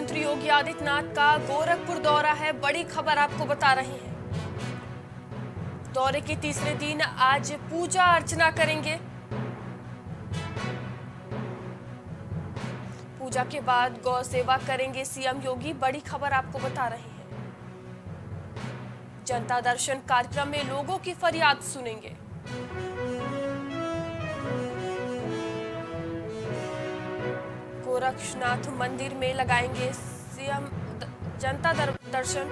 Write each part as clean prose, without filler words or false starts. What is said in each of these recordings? मुख्यमंत्री योगी आदित्यनाथ का गोरखपुर दौरा है। बड़ी खबर आपको बता रहे हैं। दौरे के तीसरे दिन आज पूजा अर्चना करेंगे। पूजा के बाद गौ सेवा करेंगे सीएम योगी। बड़ी खबर आपको बता रहे हैं। जनता दर्शन कार्यक्रम में लोगों की फरियाद सुनेंगे। गोरखनाथ मंदिर में लगाएंगे सीएम जनता दर्शन।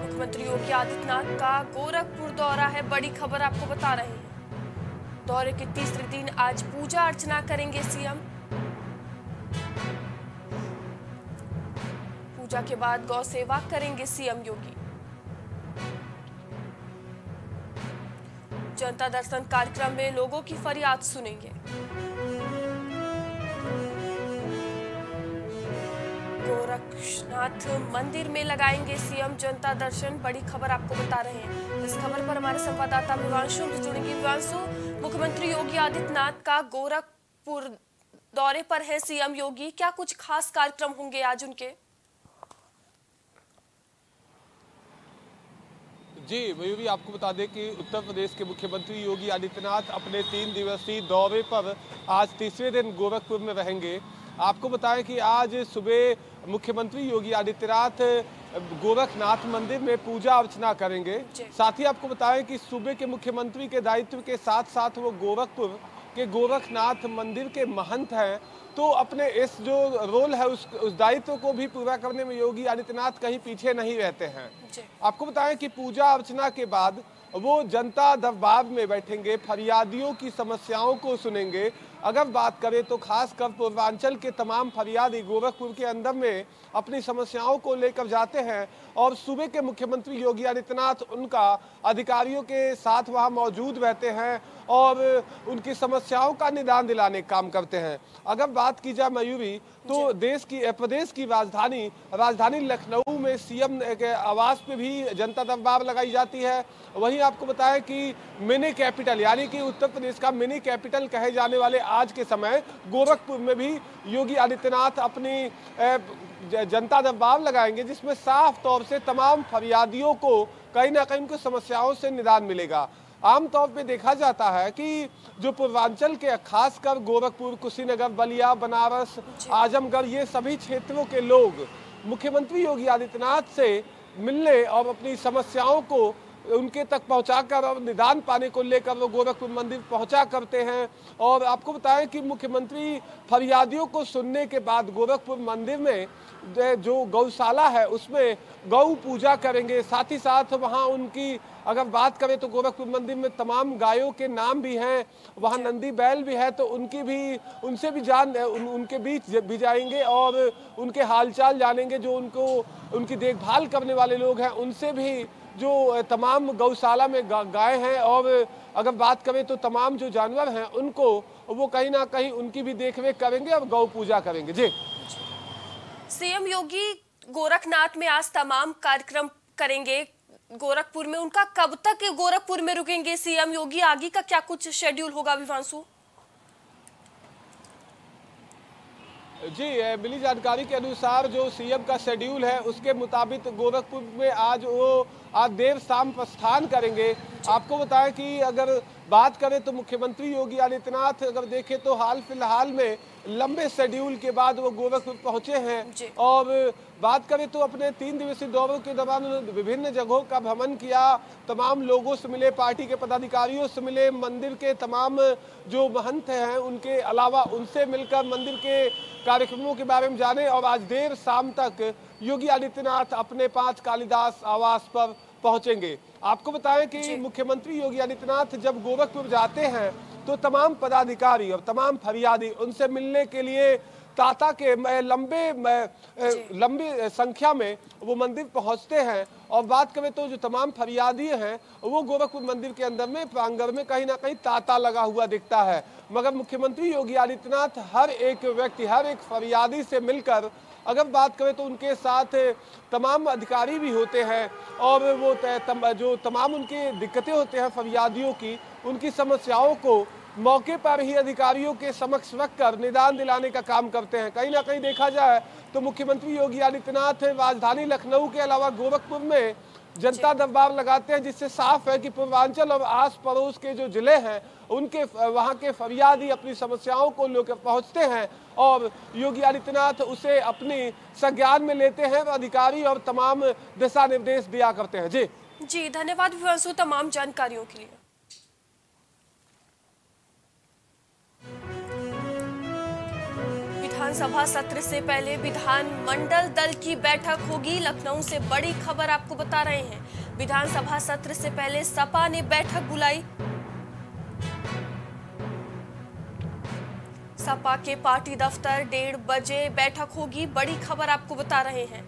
मुख्यमंत्री योगी आदित्यनाथ का गोरखपुर दौरा है, बड़ी खबर आपको बता रहे हैं। दौरे के तीसरे दिन आज पूजा अर्चना करेंगे सीएम। पूजा के बाद गौ सेवा करेंगे सीएम योगी। जनता दर्शन कार्यक्रम में लोगों की फरियाद सुनेंगे। गोरखनाथ मंदिर में लगाएंगे सीएम जनता दर्शन। बड़ी खबर आपको बता रहे हैं। इस खबर पर हमारे संवाददाता विवांशु जुड़ेंगे। विवांशु, मुख्यमंत्री योगी आदित्यनाथ का गोरखपुर दौरे पर है सीएम योगी। क्या कुछ खास कार्यक्रम होंगे आज उनके? जी मयूरी, आपको बता दें कि उत्तर प्रदेश के मुख्यमंत्री योगी आदित्यनाथ अपने 3 दिवसीय दौरे पर आज तीसरे दिन गोरखपुर में रहेंगे। आपको बताएं कि आज सुबह मुख्यमंत्री योगी आदित्यनाथ गोरखनाथ मंदिर में पूजा अर्चना करेंगे। साथ ही आपको बताएं कि सूबे के मुख्यमंत्री के दायित्व के साथ साथ वो गोरखपुर के गोरखनाथ मंदिर के महंत हैं, तो अपने इस जो रोल है उस दायित्व को भी पूरा करने में योगी आदित्यनाथ कहीं पीछे नहीं रहते हैं। आपको बताएं कि पूजा अर्चना के बाद वो जनता दरबार में बैठेंगे, फरियादियों की समस्याओं को सुनेंगे। अगर बात करें तो खासकर पूर्वांचल के तमाम फरियादी गोरखपुर के अंदर में अपनी समस्याओं को लेकर जाते हैं और सूबे के मुख्यमंत्री योगी आदित्यनाथ उनका अधिकारियों के साथ वहां मौजूद रहते हैं और उनकी समस्याओं का निदान दिलाने का काम करते हैं। अगर बात की जाए मयूरी, तो प्रदेश की राजधानी लखनऊ में सीएम के आवास पर भी जनता दरबार लगाई जाती है। वहीं आपको बताया कि मिनी कैपिटल यानी कि उत्तर प्रदेश का मिनी कैपिटल कहे जाने वाले आज के समय गोरखपुर में भी योगी आदित्यनाथ अपनी जनता दरबार लगाएंगे, जिसमें साफ तौर से तमाम फरियादियों को कहीं ना कहीं उनको समस्याओं से निदान मिलेगा। आमतौर पे देखा जाता है कि जो पूर्वांचल के खासकर गोरखपुर, कुशीनगर, बलिया, बनारस, आजमगढ़, ये सभी क्षेत्रों के लोग मुख्यमंत्री योगी आदित्यनाथ से मिलने और अपनी समस्याओं को उनके तक पहुंचाकर और निदान पाने को लेकर वो गोरखपुर मंदिर पहुंचा करते हैं। और आपको बताएं कि मुख्यमंत्री फरियादियों को सुनने के बाद गोरखपुर मंदिर में जो गौशाला है उसमें गौ पूजा करेंगे। साथ ही साथ वहां उनकी अगर बात करें तो गोरखपुर मंदिर में तमाम गायों के नाम भी हैं, वहाँ नंदी बैल भी है, तो उनके बीच भी जाएंगे और उनके हालचाल जानेंगे। जो उनकी देखभाल करने वाले लोग हैं उनसे भी, जो तमाम गौशाला में गाय हैं और अगर बात करें तो तमाम जो जानवर हैं उनको वो कहीं ना कहीं उनकी भी देखरेख करेंगे और गौ पूजा करेंगे। जी, सीएम योगी गोरखनाथ में आज तमाम कार्यक्रम करेंगे। गोरखपुर में उनका कब तक गोरखपुर में रुकेंगे सीएम योगी? आगे का क्या कुछ शेड्यूल होगा विवांशु? जी, मिली जानकारी के अनुसार जो सीएम का शेड्यूल है उसके मुताबिक गोरखपुर में आज देर शाम प्रस्थान करेंगे। आपको बताएं कि अगर बात करें तो मुख्यमंत्री योगी आदित्यनाथ अगर देखें तो हाल फिलहाल में लंबे शेड्यूल के बाद वो गोरखपुर पहुंचे हैं और बात करें तो अपने 3 दिवसीय दौरों के दौरान उन्होंने विभिन्न जगहों का भ्रमण किया, तमाम लोगों से मिले, पार्टी के पदाधिकारियों से मिले, मंदिर के तमाम जो महंत हैं उनके अलावा उनसे मिलकर मंदिर के कार्यक्रमों के बारे में जाने और आज देर शाम तक योगी आदित्यनाथ अपने 5 कालिदास आवास पर पहुंचेंगे। आपको बताएं कि मुख्यमंत्री योगी आदित्यनाथ जब गोरखपुर जाते हैं तो तमाम पदाधिकारी और तमाम फरियादी उनसे मिलने के लिए ताता के लंबी संख्या में वो मंदिर पहुंचते हैं। और बात करें तो जो तमाम फरियादी हैं वो गोरखपुर मंदिर के अंदर में प्रांगण में कहीं ना कहीं तांता लगा हुआ दिखता है, मगर मुख्यमंत्री योगी आदित्यनाथ हर एक व्यक्ति, हर एक फरियादी से मिलकर, अगर बात करें तो उनके साथ तमाम अधिकारी भी होते हैं और वो जो तमाम उनकी दिक्कतें होते हैं फरियादियों की, उनकी समस्याओं को मौके पर ही अधिकारियों के समक्ष रखकर निदान दिलाने का काम करते हैं। कहीं ना कहीं देखा जाए तो मुख्यमंत्री योगी आदित्यनाथ राजधानी लखनऊ के अलावा गोरखपुर में जनता दरबार लगाते हैं, जिससे साफ है कि पूर्वांचल और आस पड़ोस के जो जिले हैं उनके वहां के फरियादी अपनी समस्याओं को लेकर पहुंचते हैं और योगी आदित्यनाथ उसे अपनी संज्ञान में लेते हैं, अधिकारी और तमाम दिशा निर्देश दिया करते हैं। जी जी, धन्यवाद व्यूअर्सों तमाम जानकारियों के लिए। विधानसभा सत्र से पहले विधानमंडल दल की बैठक होगी, लखनऊ से बड़ी खबर आपको बता रहे हैं। विधानसभा सत्र से पहले सपा ने बैठक बुलाई। सपा के पार्टी दफ्तर 1:30 बजे बैठक होगी, बड़ी खबर आपको बता रहे हैं।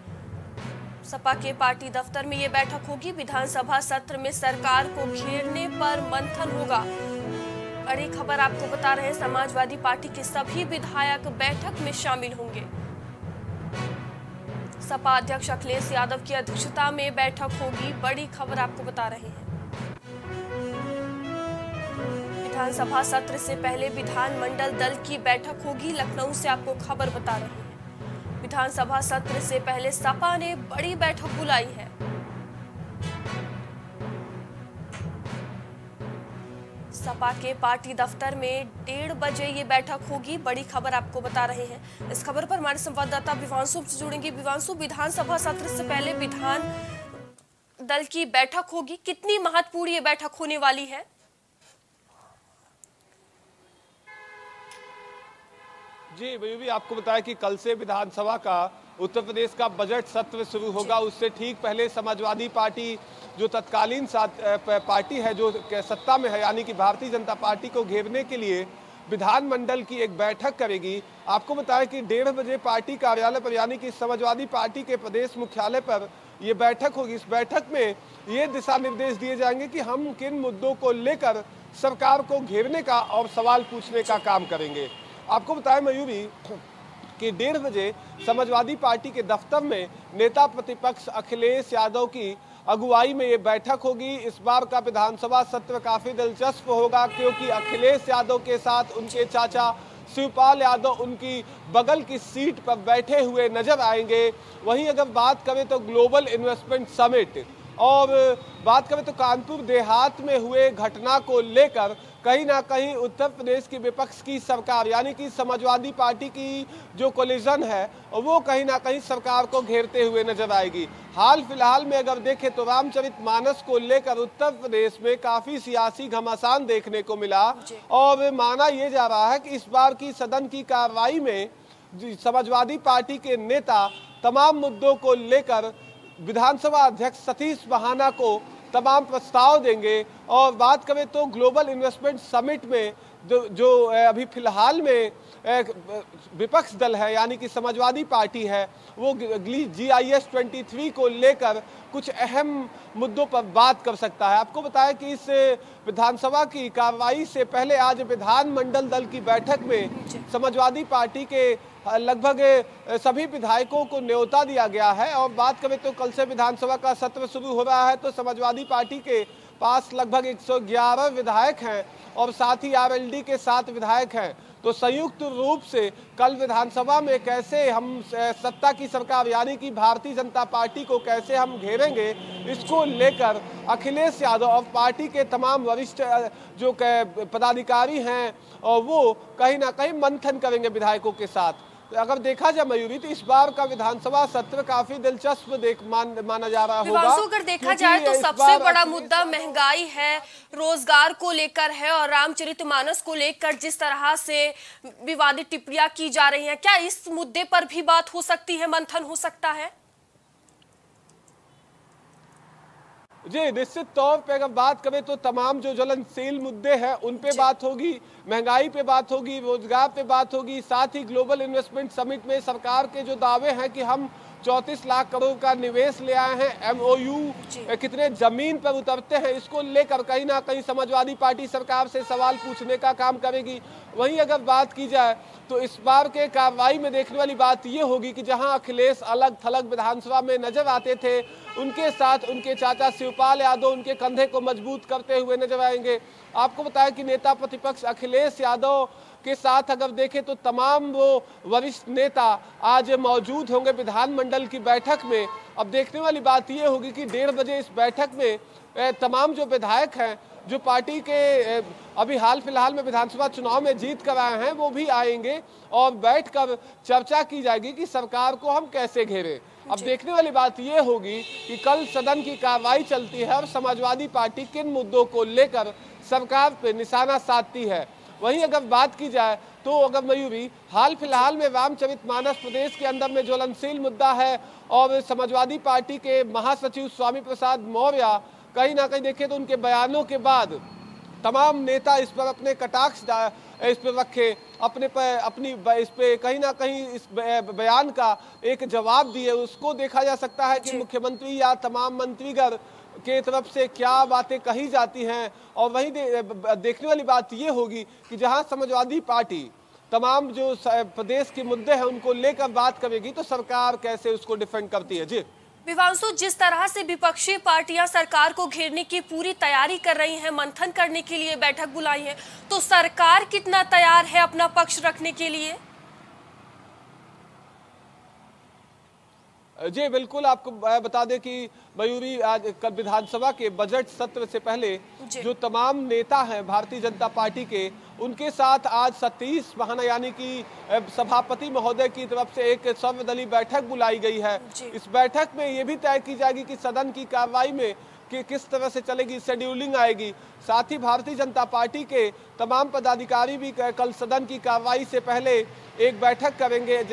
सपा के पार्टी दफ्तर में ये बैठक होगी। विधानसभा सत्र में सरकार को घेरने पर मंथन होगा। अरे खबर आपको बता रहे हैं, समाजवादी पार्टी के सभी विधायक बैठक में शामिल होंगे। सपा अध्यक्ष अखिलेश यादव की अध्यक्षता में बैठक होगी, बड़ी खबर आपको बता रहे हैं। विधानसभा सत्र से पहले विधानमंडल दल की बैठक होगी, लखनऊ से आपको खबर बता रहे हैं। विधानसभा सत्र से पहले सपा ने बड़ी बैठक बुलाई है। सपा के पार्टी दफ्तर में 1:30 बजे ये बैठक होगी, बड़ी खबर आपको बता रहे हैं। इस खबर पर हमारे संवाददाता विवांशु से जुड़ेंगे। विवांशु, विधानसभा सत्र से पहले विधान दल की बैठक होगी, कितनी महत्वपूर्ण ये बैठक होने वाली है? जी मयूरी, आपको बताया कि कल से विधानसभा का उत्तर प्रदेश का बजट सत्र शुरू होगा। उससे ठीक पहले समाजवादी पार्टी जो तत्कालीन पार्टी है जो सत्ता में है, यानी कि भारतीय जनता पार्टी को घेरने के लिए विधानमंडल की एक बैठक करेगी। आपको बताया कि 1:30 बजे पार्टी कार्यालय पर यानी कि समाजवादी पार्टी के प्रदेश मुख्यालय पर ये बैठक होगी। इस बैठक में ये दिशा निर्देश दिए जाएंगे कि हम किन मुद्दों को लेकर सरकार को घेरने का और सवाल पूछने का काम करेंगे। आपको बताया मयूरी कि 1:30 बजे समाजवादी पार्टी के दफ्तर में नेता प्रतिपक्ष अखिलेश यादव की अगुवाई में ये बैठक होगी। इस बार का विधानसभा सत्र काफ़ी दिलचस्प होगा क्योंकि अखिलेश यादव के साथ उनके चाचा शिवपाल यादव उनकी बगल की सीट पर बैठे हुए नजर आएंगे। वहीं अगर बात करें तो ग्लोबल इन्वेस्टमेंट समिट और बात करें तो कानपुर देहात में हुए घटना को लेकर कहीं ना कहीं उत्तर प्रदेश की विपक्ष की सरकार यानी कि समाजवादी पार्टी की जो कोलिजन है वो कहीं ना कहीं सरकार को घेरते हुए नजर आएगी। हाल फिलहाल में अगर देखें तो रामचरितमानस को लेकर उत्तर प्रदेश में काफ़ी सियासी घमासान देखने को मिला और माना ये जा रहा है कि इस बार की सदन की कार्रवाई में समाजवादी पार्टी के नेता तमाम मुद्दों को लेकर विधानसभा अध्यक्ष सतीश महाना को तमाम प्रस्ताव देंगे। और बात करें तो ग्लोबल इन्वेस्टमेंट समिट में जो अभी फिलहाल में विपक्ष दल है यानी कि समाजवादी पार्टी है वो GIS 23 को लेकर कुछ अहम मुद्दों पर बात कर सकता है। आपको बताया कि इस विधानसभा की कार्रवाई से पहले आज विधानमंडल दल की बैठक में समाजवादी पार्टी के लगभग सभी विधायकों को न्योता दिया गया है। और बात करें तो कल से विधानसभा का सत्र शुरू हो रहा है तो समाजवादी पार्टी के पास लगभग 111 विधायक हैं और साथ ही RLD के 7 विधायक हैं। तो संयुक्त रूप से कल विधानसभा में कैसे हम सत्ता की सरकार यानी कि भारतीय जनता पार्टी को कैसे हम घेरेंगे, इसको लेकर अखिलेश यादव और पार्टी के तमाम वरिष्ठ जो पदाधिकारी हैं और वो कहीं ना कहीं मंथन करेंगे विधायकों के साथ। अगर देखा जाए मयूरी तो इस बार का विधानसभा सत्र काफी दिलचस्प माना जा रहा होगा। अगर देखा जाए तो सबसे बड़ा मुद्दा महंगाई है, रोजगार को लेकर है और रामचरितमानस को लेकर जिस तरह से विवादित टिप्पणियां की जा रही हैं, क्या इस मुद्दे पर भी बात हो सकती है, मंथन हो सकता है? जी निश्चित तौर पे अगर बात करें तो तमाम जो ज्वलनशील मुद्दे हैं उन पे बात होगी, महंगाई पे बात होगी, रोजगार पे बात होगी। साथ ही ग्लोबल इन्वेस्टमेंट समिट में सरकार के जो दावे हैं कि हम 34 लाख करोड़ का निवेश ले आए हैं, MOU कितने जमीन पर उतरते हैं, इसको लेकर कहीं ना कहीं समाजवादी पार्टी सरकार से सवाल पूछने का काम करेगी। वहीं अगर बात की जाए तो इस बार के कार्रवाई में देखने वाली बात ये होगी कि जहां अखिलेश अलग थलग विधानसभा में नजर आते थे उनके साथ उनके चाचा शिवपाल यादव उनके कंधे को मजबूत करते हुए नजर आएंगे। आपको बताया कि नेता प्रतिपक्ष अखिलेश यादव के साथ अगर देखें तो तमाम वो वरिष्ठ नेता आज मौजूद होंगे विधानमंडल की बैठक में। अब देखने वाली बात ये होगी कि 1:30 बजे इस बैठक में तमाम जो विधायक हैं, जो पार्टी के अभी हाल फिलहाल में विधानसभा चुनाव में जीत कर आए हैं, वो भी आएंगे और बैठकर चर्चा की जाएगी कि सरकार को हम कैसे घेरें। अब देखने वाली बात ये होगी कि कल सदन की कार्रवाई चलती है और समाजवादी पार्टी किन मुद्दों को लेकर सरकार पे निशाना साधती है। वहीं अगर बात की जाए तो अगर मयूरी, हाल फिलहाल में रामचरितमानस प्रदेश के अंदर में ज्वलनशील मुद्दा है और समाजवादी पार्टी के महासचिव स्वामी प्रसाद मौर्य कहीं ना कहीं देखें तो उनके बयानों के बाद तमाम नेता इस पर अपने कटाक्ष इस पर रखे, अपनी इस पर कहीं ना कहीं इस बयान का एक जवाब दिए। उसको देखा जा सकता है कि मुख्यमंत्री या तमाम मंत्रीगण के तरफ से क्या बातें कही जाती हैं। और वहीं देखने वाली बात ये होगी कि जहां समाजवादी पार्टी तमाम जो प्रदेश के मुद्दे हैं उनको लेकर बात करेगी तो सरकार कैसे उसको डिफेंड करती है। जी विवांशु, जिस तरह से विपक्षी पार्टियां सरकार को घेरने की पूरी तैयारी कर रही हैं, मंथन करने के लिए बैठक बुलाई है, तो सरकार कितना तैयार है अपना पक्ष रखने के लिए? जी बिल्कुल, आपको बता दें कि मयूरी आज कल विधानसभा के बजट सत्र से पहले जो तमाम नेता हैं भारतीय जनता पार्टी के, उनके साथ आज सतीश महाना यानी कि सभापति महोदय की तरफ से एक सर्वदलीय बैठक बुलाई गई है। इस बैठक में ये भी तय की जाएगी कि सदन की कार्रवाई में कि किस तरह से चलेगी, शेड्यूलिंग आएगी। साथ ही भारतीय जनता पार्टी के तमाम पदाधिकारी भी कल सदन की कार्रवाई से पहले एक बैठक करेंगे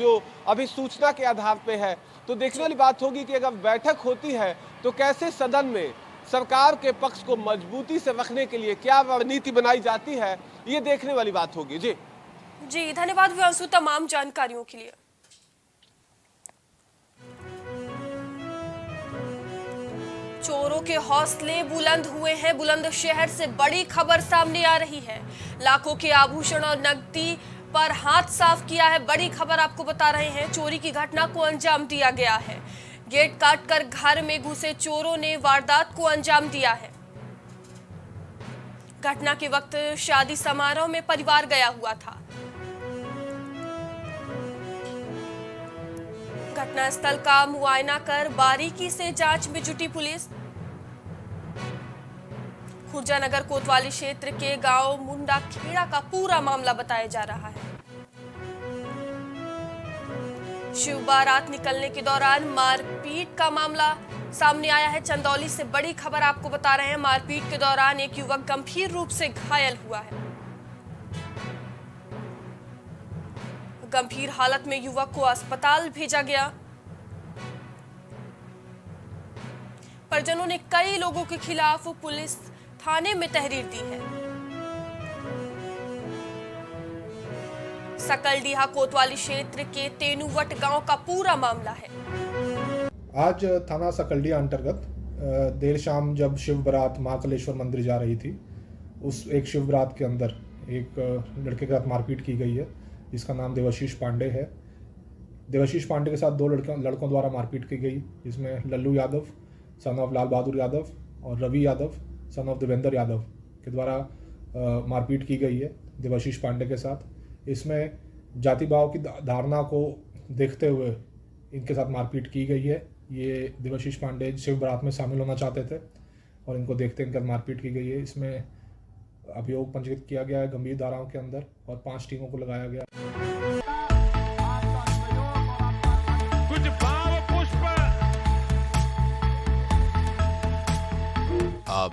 जो अभी सूचना के आधार पे है। तो देखने वाली बात होगी कि अगर बैठक होती है तो कैसे सदन में सरकार के पक्ष को मजबूती से रखने के लिए क्या रणनीति बनाई जाती है, ये देखने वाली बात होगी। जी जी धन्यवाद विवांशु तमाम जानकारियों के लिए। चोरों के हौसले बुलंद हुए हैं। बुलंदशहर से बड़ी खबर सामने आ रही है। लाखों के आभूषण और नकदी पर हाथ साफ किया है। बड़ी खबर आपको बता रहे हैं, चोरी की घटना को अंजाम दिया गया है। गेट काटकर घर में घुसे चोरों ने वारदात को अंजाम दिया है। घटना के वक्त शादी समारोह में परिवार गया हुआ था। घटना स्थल का मुआयना कर बारीकी से जांच में जुटी पुलिस। खुर्जानगर कोतवाली क्षेत्र के गांव मुंडा खेड़ा का पूरा मामला बताया जा रहा है। शिव बारात निकलने के दौरान मारपीट का मामला सामने आया है। चंदौली से बड़ी खबर आपको बता रहे हैं, मारपीट के दौरान एक युवक गंभीर रूप से घायल हुआ है। गंभीर हालत में युवक को अस्पताल भेजा गया। परिजनों ने कई लोगों के खिलाफ पुलिस थाने में तहरीर दी है। सकलडीहा कोतवाली क्षेत्र के तेनुवट गांव का पूरा मामला है। आज थाना सकलडीहा अंतर्गत देर शाम जब शिव बारात महाकालेश्वर मंदिर जा रही थी, उस एक शिव बारात के अंदर एक लड़के के साथ मारपीट की गई है जिसका नाम देवाशीष पांडे है। देवाशीष पांडे के साथ दो लड़कों द्वारा मारपीट की गई, जिसमें लल्लू यादव सन ऑफ लाल बहादुर यादव और रवि यादव सन ऑफ देवेंद्र यादव के द्वारा मारपीट की गई है देवाशीष पांडे के साथ। इसमें जातिभाव की धारणा को देखते हुए इनके साथ मारपीट की गई है। ये देवाशीष पांडे शिव बारात में शामिल होना चाहते थे और इनको देखते इनके साथ मारपीट की गई है। इसमें अभियोग पंजीकृत किया गया है गंभीर धाराओं के अंदर और 5 टीमों को लगाया गया। कुछ भाव पुष्प आप